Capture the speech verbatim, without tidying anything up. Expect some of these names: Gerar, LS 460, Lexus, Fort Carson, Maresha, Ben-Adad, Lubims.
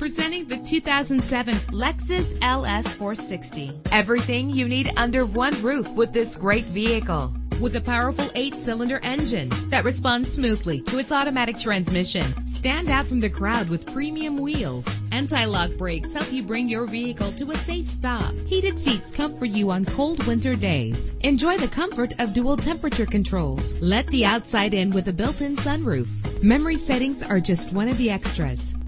Presenting the two thousand seven Lexus L S four sixty. Everything you need under one roof with this great vehicle. With a powerful eight-cylinder engine that responds smoothly to its automatic transmission. Stand out from the crowd with premium wheels. Anti-lock brakes help you bring your vehicle to a safe stop. Heated seats comfort you on cold winter days. Enjoy the comfort of dual temperature controls. Let the outside in with a built-in sunroof. Memory settings are just one of the extras.